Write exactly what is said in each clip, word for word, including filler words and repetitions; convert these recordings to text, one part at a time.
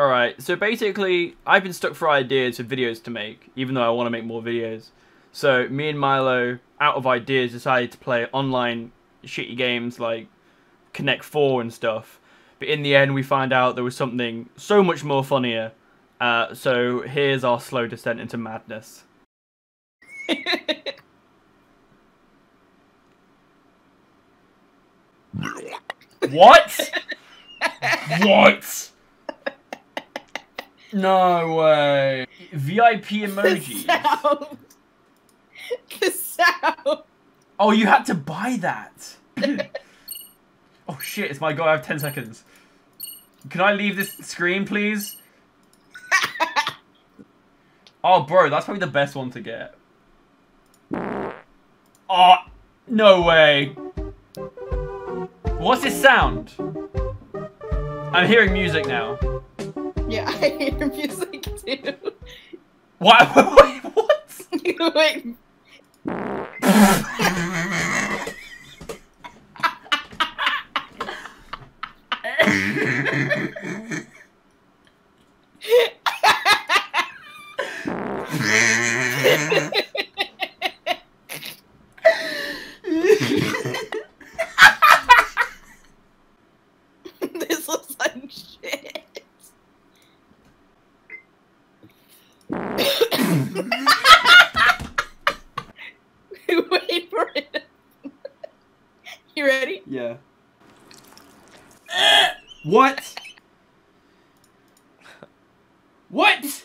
Alright, so basically, I've been stuck for ideas for videos to make, even though I want to make more videos. So, me and Milo, out of ideas, decided to play online shitty games like Connect four and stuff. But in the end, we find out there was something so much more funnier. Uh, so, here's our slow descent into madness. What? What? No way. V I P emojis. The sound. The sound. Oh, you had to buy that. Oh shit, it's my guy. I have ten seconds. Can I leave this screen, please? Oh, bro, that's probably the best one to get. Oh, no way. What's this sound? I'm hearing music now. Yeah, I hear music too. What? What? Wait. This looks like shit. Wait for it. You ready? Yeah. What? What?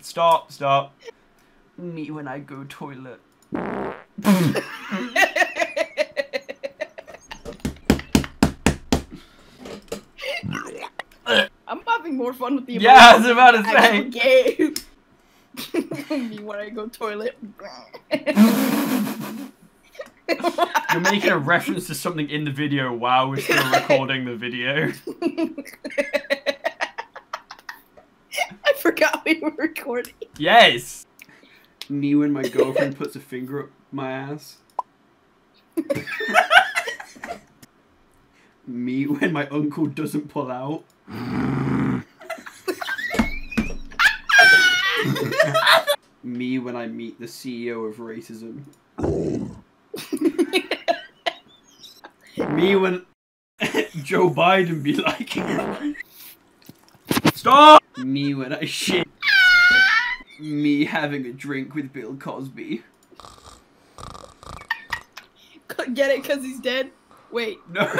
Stop, stop. Me when I go toilet. I'm having more fun with the emoji. Yeah, I was about to say. Game. Me when I go toilet. You're making a reference to something in the video while we're still recording the video. I forgot we were recording. Yes. Me when my girlfriend puts a finger up my ass. Me when my uncle doesn't pull out. Me when I meet the C E O of racism. Me when Joe Biden be like, stop! Me when I shit. Me having a drink with Bill Cosby. Get it, cause he's dead? Wait. No.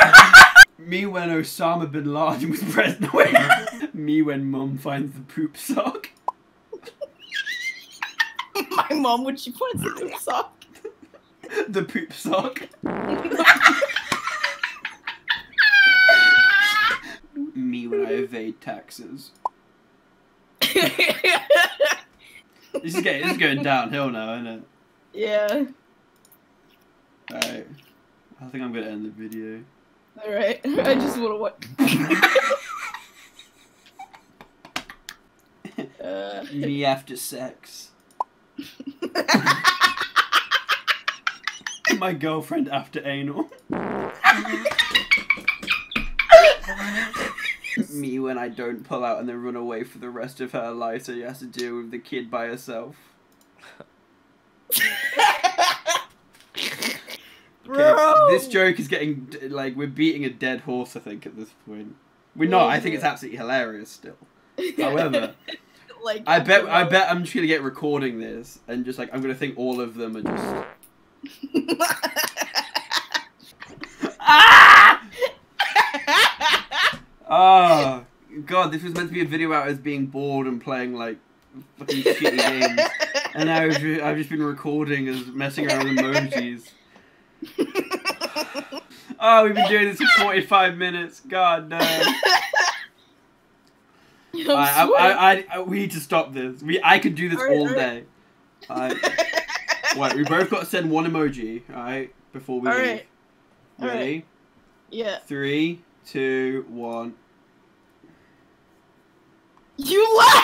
Me when Osama bin Laden was president. Me when mum finds the poop sock. My mum when she finds the poop sock. The poop sock. Me when I evade taxes. This is getting, this is going downhill now, isn't it? Yeah. Alright. I think I'm gonna end the video. Alright, I just wanna watch. uh, Me after sex. My girlfriend after anal. Me when I don't pull out and then run away for the rest of her life so she has to deal with the kid by herself. Okay, this joke is getting, like, we're beating a dead horse, I think, at this point. We're not, I think it's absolutely hilarious still. However, like, I bet I bet I'm just gonna get recording this, and just, like, I'm gonna think all of them are just... Ah! Oh, God, this was meant to be a video about us being bored and playing, like, fucking shitty games. And now I've just, I've just been recording as messing around with emojis. Oh, we've been doing this for forty-five minutes. God, no. I, I, I, I, I, we need to stop this. We, I could do this all, right, all right. day. All right. Wait, we both got to send one emoji, all right, before we all leave. Right. Ready? Right. Yeah. Three, two, one. You laugh!